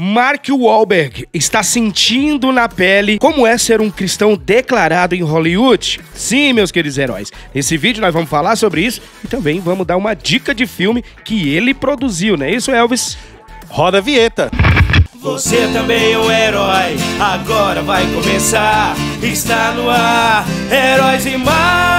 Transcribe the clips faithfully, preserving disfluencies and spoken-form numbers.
Mark Wahlberg está sentindo na pele como é ser um cristão declarado em Hollywood. Sim, meus queridos heróis, nesse vídeo nós vamos falar sobre isso e também vamos dar uma dica de filme que ele produziu, não é isso, Elvis? Roda a vinheta! Você também é um herói, agora vai começar, está no ar, Heróis e Mais!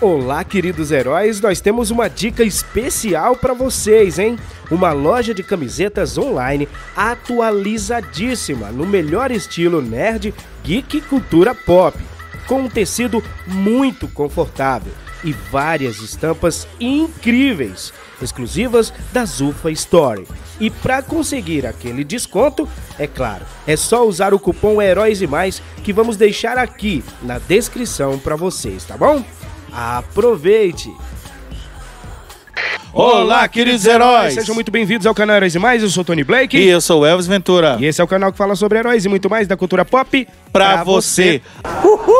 Olá, queridos heróis, nós temos uma dica especial para vocês, hein? Uma loja de camisetas online atualizadíssima, no melhor estilo nerd, geek e cultura pop, com um tecido muito confortável e várias estampas incríveis, exclusivas da Zufa Story. E para conseguir aquele desconto, é claro, é só usar o cupom Heróis e Mais que vamos deixar aqui na descrição para vocês, tá bom? Aproveite! Olá, queridos heróis! Sejam muito bem-vindos ao canal Heróis e Mais, eu sou Tony Blake. E eu sou o Elvis Ventura. E esse é o canal que fala sobre heróis e muito mais da cultura pop pra, pra você. você. Uhul!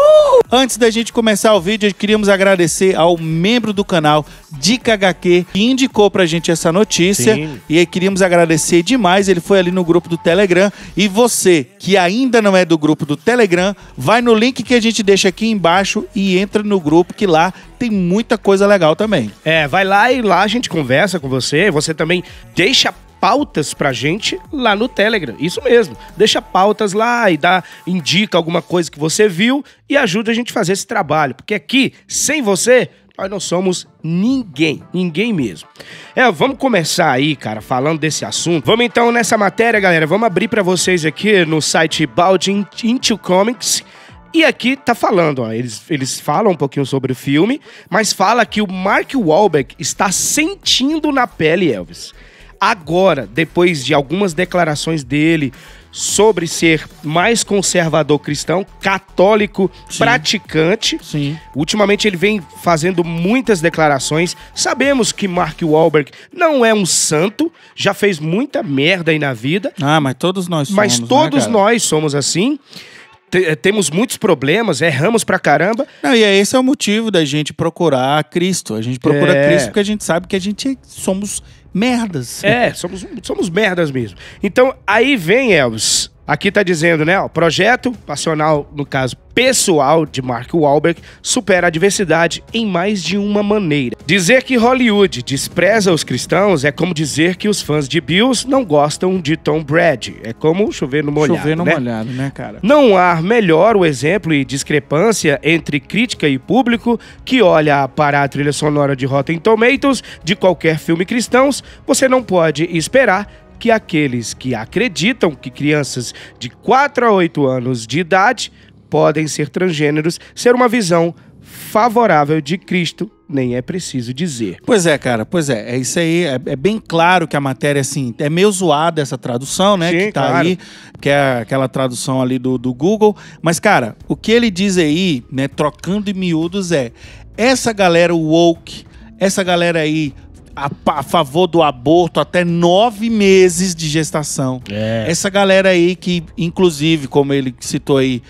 Antes da gente começar o vídeo, queríamos agradecer ao membro do canal, Dica agá quê, que indicou pra gente essa notícia. Sim. E aí queríamos agradecer demais, ele foi ali no grupo do Telegram. E você, que ainda não é do grupo do Telegram, vai no link que a gente deixa aqui embaixo e entra no grupo, que lá tem muita coisa legal também. É, vai lá e lá a gente A gente conversa com você, você também deixa pautas pra gente lá no Telegram, isso mesmo, deixa pautas lá e dá, indica alguma coisa que você viu e ajuda a gente a fazer esse trabalho, porque aqui, sem você, nós não somos ninguém, ninguém mesmo. É, vamos começar aí, cara, falando desse assunto. Vamos então nessa matéria, galera, vamos abrir pra vocês aqui no site Balde Comics. E aqui tá falando, ó, eles, eles falam um pouquinho sobre o filme, mas fala que o Mark Wahlberg está sentindo na pele, Elvis. Agora, depois de algumas declarações dele sobre ser mais conservador cristão, católico, sim, praticante. Sim. Ultimamente ele vem fazendo muitas declarações. Sabemos que Mark Wahlberg não é um santo, já fez muita merda aí na vida. Ah, mas todos nós somos, Mas todos né, nós somos assim. Temos muitos problemas, erramos pra caramba. Não, e esse é o motivo da gente procurar Cristo. A gente procura é. Cristo porque a gente sabe que a gente somos merdas. É, somos, somos merdas mesmo. Então, aí vem, Elvis. Aqui tá dizendo, né, ó, projeto passional, no caso, pessoal de Mark Wahlberg, supera a adversidade em mais de uma maneira. Dizer que Hollywood despreza os cristãos é como dizer que os fãs de Bills não gostam de Tom Brady. É como chover no molhado, chover no né? molhado, né, cara? Não há melhor o exemplo e discrepância entre crítica e público que olha para a trilha sonora de Rotten Tomatoes de qualquer filme cristãos. Você não pode esperar que aqueles que acreditam que crianças de quatro a oito anos de idade podem ser transgêneros ser uma visão favorável de Cristo, nem é preciso dizer. Pois é, cara, pois é, é isso aí, é, é bem claro que a matéria, assim, é meio zoada essa tradução, né, Sim, que tá claro. aí, que é aquela tradução ali do, do Google, mas, cara, o que ele diz aí, né, trocando em miúdos é, essa galera woke, essa galera aí, A, a favor do aborto até nove meses de gestação. É. Essa galera aí que, inclusive, como ele citou aí,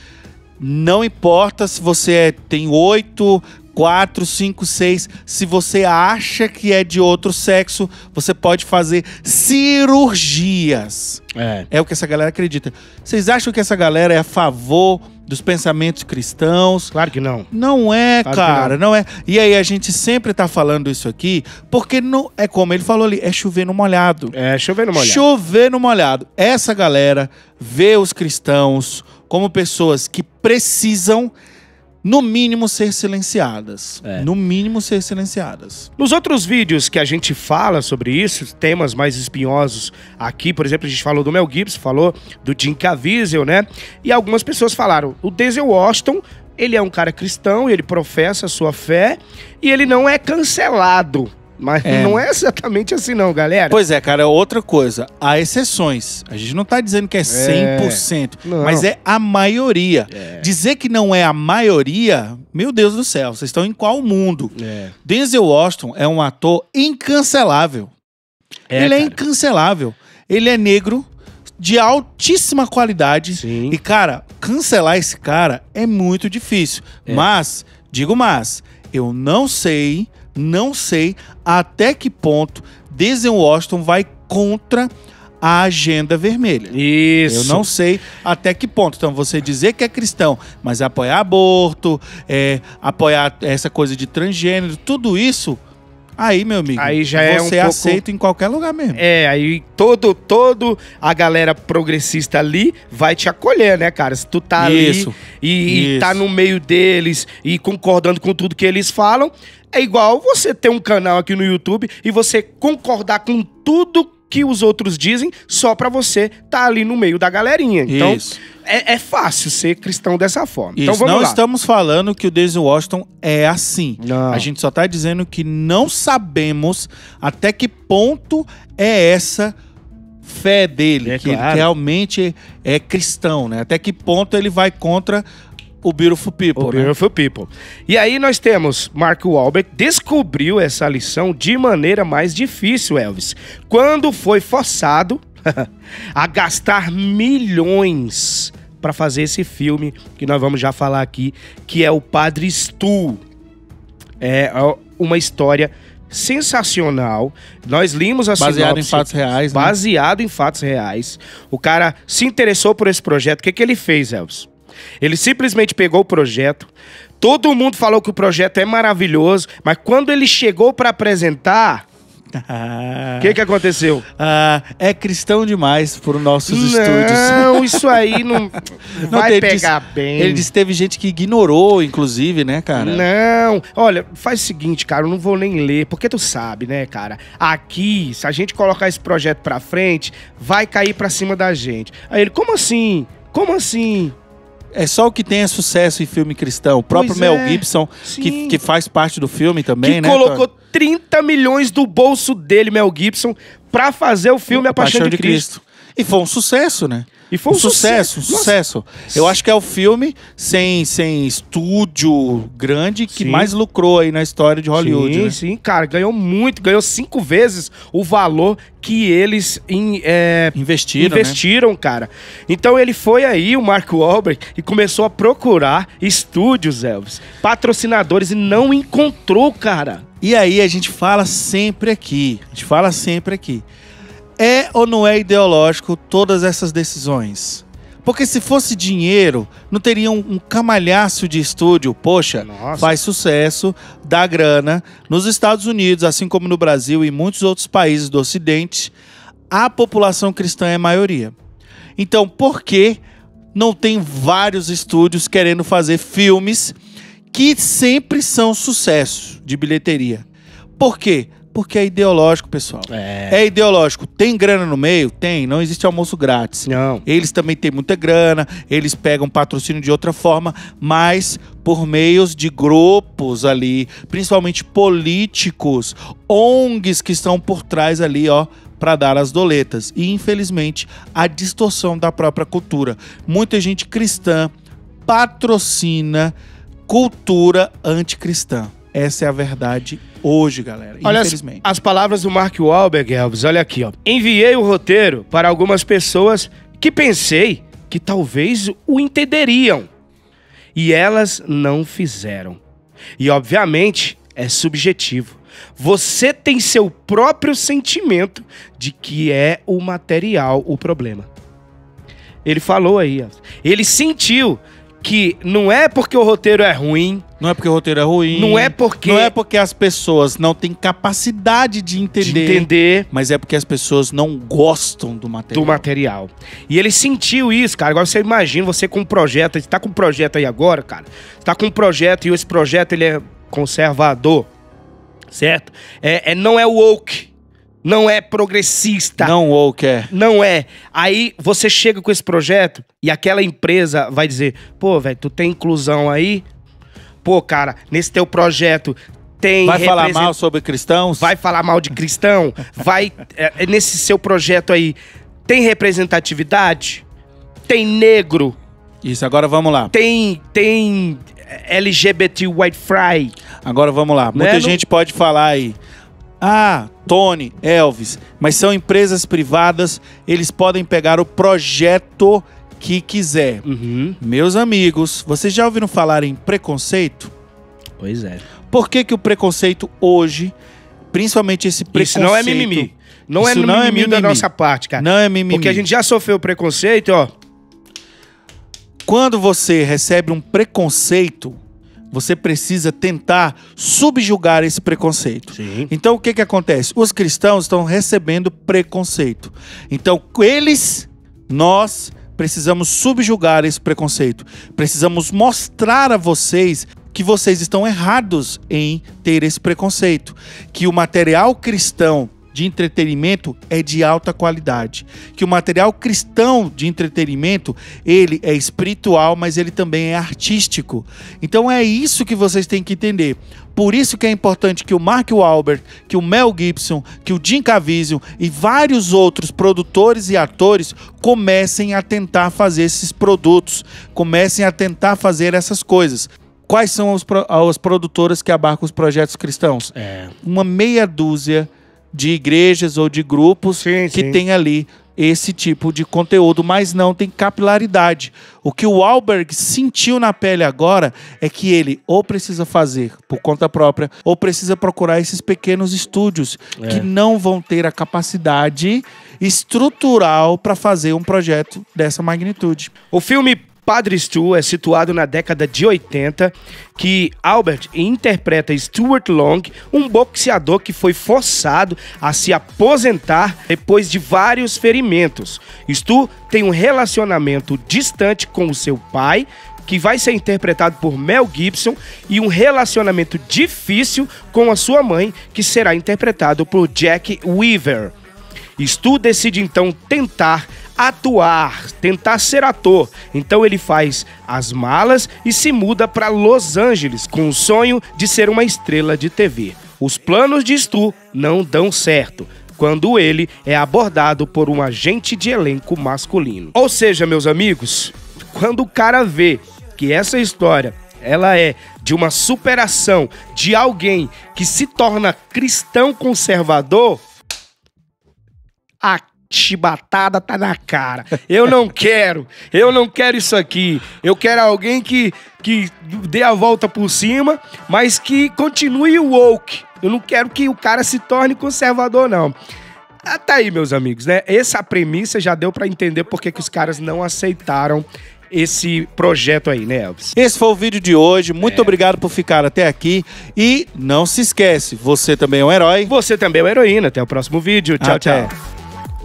não importa se você é, tem oito, quatro, cinco, seis. Se você acha que é de outro sexo, você pode fazer cirurgias. É, é o que essa galera acredita. Vocês acham que essa galera é a favor dos pensamentos cristãos? Claro que não. Não é, claro cara, não. não é. E aí a gente sempre tá falando isso aqui, porque não, é como ele falou ali, é chover no molhado. É, chover no molhado. Chover no molhado. Essa galera vê os cristãos como pessoas que precisam, no mínimo, ser silenciadas. É. No mínimo, ser silenciadas. Nos outros vídeos que a gente fala sobre isso, temas mais espinhosos aqui, por exemplo, a gente falou do Mel Gibson, falou do Jim Caviezel, né? E algumas pessoas falaram, o Denzel Washington, ele é um cara cristão, ele professa a sua fé e ele não é cancelado. Mas é. não é exatamente assim não, galera. Pois é, cara, outra coisa. Há exceções. A gente não tá dizendo que é cem por cento, é. mas é a maioria. É. Dizer que não é a maioria, meu Deus do céu, vocês estão em qual mundo? É. Denzel Washington é um ator incancelável. É, Ele cara. é incancelável. Ele é negro, de altíssima qualidade. Sim. E, cara, cancelar esse cara é muito difícil. É. Mas, digo mas, eu não sei... Não sei até que ponto Denzel Washington vai contra a agenda vermelha. Isso. Eu não sei até que ponto. Então, você dizer que é cristão, mas apoiar aborto, é, apoiar essa coisa de transgênero, tudo isso, aí, meu amigo, aí já é você um pouco... aceito em qualquer lugar mesmo. É, aí todo, todo a galera progressista ali vai te acolher, né, cara? Se tu tá isso. ali e, isso. e tá no meio deles e concordando com tudo que eles falam, é igual você ter um canal aqui no YouTube e você concordar com tudo que os outros dizem só pra você tá ali no meio da galerinha. Então, é, é fácil ser cristão dessa forma. Isso. Então, vamos não lá. Estamos falando que o Denzel Washington é assim. Não. A gente só tá dizendo que não sabemos até que ponto é essa fé dele. É, que claro. Ele realmente é cristão, né? Até que ponto ele vai contra o Beautiful People. O né? Beautiful People. E aí nós temos Mark Wahlberg descobriu essa lição de maneira mais difícil, Elvis, quando foi forçado a gastar milhões para fazer esse filme que nós vamos já falar aqui, que é o Padre Stu. É uma história sensacional. Nós limos a baseado sinopse, em fatos reais, baseado né? em fatos reais. O cara se interessou por esse projeto. O que que ele fez, Elvis? Ele simplesmente pegou o projeto, todo mundo falou que o projeto é maravilhoso, mas quando ele chegou para apresentar, o ah, que que aconteceu? Ah, é cristão demais por nossos não, estúdios. Não, isso aí não, não vai teve, pegar disse, bem. Ele disse que teve gente que ignorou, inclusive, né, cara? Não, olha, faz o seguinte, cara, eu não vou nem ler, porque tu sabe, né, cara? Aqui, se a gente colocar esse projeto pra frente, vai cair pra cima da gente. Aí ele, como assim? Como assim? É só o que tem é sucesso em filme cristão. O próprio pois Mel é. Gibson, que, que faz parte do filme também, que né? colocou Tô... trinta milhões do bolso dele, Mel Gibson, pra fazer o filme A, A Paixão, Paixão de, de Cristo. Cristo. E foi um sucesso, né? E foi um, um sucesso, sucesso. Um sucesso. Eu acho que é o filme sem, sem estúdio grande que sim. mais lucrou aí na história de Hollywood. Sim, né? sim, cara. Ganhou muito. Ganhou cinco vezes o valor que eles in, é, investiram, investiram né? cara. Então ele foi aí, o Mark Wahlberg, e começou a procurar estúdios, Elvis, patrocinadores, e não encontrou, cara. E aí a gente fala sempre aqui. A gente fala sempre aqui. É ou não é ideológico todas essas decisões? Porque se fosse dinheiro, não teria um, um camalhaço de estúdio. Poxa, nossa. Faz sucesso, dá grana. Nos Estados Unidos, assim como no Brasil e muitos outros países do Ocidente, a população cristã é a maioria. Então, por que não tem vários estúdios querendo fazer filmes que sempre são sucesso de bilheteria? Por quê? Porque é ideológico, pessoal. É. é ideológico. Tem grana no meio? Tem. Não existe almoço grátis. Não. Eles também têm muita grana, eles pegam patrocínio de outra forma, mas por meios de grupos ali, principalmente políticos, O N Gs que estão por trás ali, ó, para dar as doletas. E, infelizmente, a distorção da própria cultura. Muita gente cristã patrocina cultura anticristã. Essa é a verdade hoje, galera. Olha, infelizmente. As, as palavras do Mark Wahlberg, Elvis, olha aqui, ó. Enviei o roteiro para algumas pessoas que pensei que talvez o entenderiam. E elas não fizeram. E, obviamente, é subjetivo. Você tem seu próprio sentimento de que é o material o problema. Ele falou aí, ó. Ele sentiu que não é porque o roteiro é ruim. Não é porque o roteiro é ruim. Não é porque... Não é porque as pessoas não têm capacidade de entender. De entender. Mas é porque as pessoas não gostam do material. Do material. E ele sentiu isso, cara. Agora você imagina, você com um projeto... Você tá com um projeto aí agora, cara. Você tá com um projeto e esse projeto, ele é conservador. Certo? É, é, não é woke. Não é progressista. Não woke, é. Não é. Aí você chega com esse projeto e aquela empresa vai dizer... Pô, velho, tu tem inclusão aí... Pô, cara, nesse teu projeto tem... Vai represent... falar mal sobre cristãos? Vai falar mal de cristão? Vai... É, nesse seu projeto aí, tem representatividade? Tem negro? Isso, agora vamos lá. Tem... Tem... L G B T Whitefry? Agora vamos lá. Muita né? gente pode falar aí. Ah, Tony, Elvis, mas são empresas privadas, eles podem pegar o projeto... que quiser. Uhum. Meus amigos, vocês já ouviram falar em preconceito? Pois é. Por que que o preconceito hoje Principalmente esse preconceito. Isso não é mimimi. Não Isso é mimimi, não é mimimi da mimimi. nossa parte, cara. Não é mimimi. Porque a gente já sofreu preconceito, ó. Quando você recebe um preconceito, você precisa tentar subjugar esse preconceito. Sim. Então, o que que acontece? Os cristãos estão recebendo preconceito. Então, eles, nós, precisamos subjugar esse preconceito. Precisamos mostrar a vocês que vocês estão errados em ter esse preconceito. Que o material cristão de entretenimento é de alta qualidade. Que o material cristão de entretenimento, ele é espiritual, mas ele também é artístico. Então é isso que vocês têm que entender. Por isso que é importante que o Mark Wahlberg, que o Mel Gibson, que o Jim Caviezel e vários outros produtores e atores comecem a tentar fazer esses produtos, comecem a tentar fazer essas coisas. Quais são os pro, as produtoras que abarcam os projetos cristãos? É. Uma meia dúzia de igrejas ou de grupos sim, que sim. tem ali esse tipo de conteúdo, mas não tem capilaridade. O que o Wahlberg sentiu na pele agora é que ele ou precisa fazer por conta própria ou precisa procurar esses pequenos estúdios é. que não vão ter a capacidade estrutural para fazer um projeto dessa magnitude. O filme Padre Stu é situado na década de oitenta, que Albert interpreta Stuart Long, um boxeador que foi forçado a se aposentar depois de vários ferimentos. Stu tem um relacionamento distante com o seu pai, que vai ser interpretado por Mel Gibson, e um relacionamento difícil com a sua mãe, que será interpretado por Jack Weaver. Stu decide então tentar atuar, tentar ser ator. Então ele faz as malas e se muda para Los Angeles com o sonho de ser uma estrela de T V. Os planos de Stu não dão certo, quando ele é abordado por um agente de elenco masculino. Ou seja, meus amigos, quando o cara vê que essa história ela é de uma superação de alguém que se torna cristão conservador, a chibatada tá na cara. Eu não quero, eu não quero isso aqui. Eu quero alguém que, que dê a volta por cima, mas que continue woke. Eu não quero que o cara se torne conservador, não. Ah, tá aí, meus amigos, né? Essa premissa já deu pra entender porque que os caras não aceitaram esse projeto aí, né, Elvis? Esse foi o vídeo de hoje. Muito é. obrigado por ficar até aqui. E não se esquece, você também é um herói. Você também é uma heroína. Até o próximo vídeo. Tchau, até. tchau.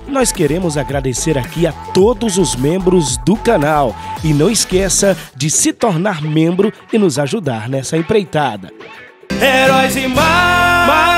Nós queremos agradecer aqui a todos os membros do canal. E não esqueça de se tornar membro e nos ajudar nessa empreitada. Heróis e mais!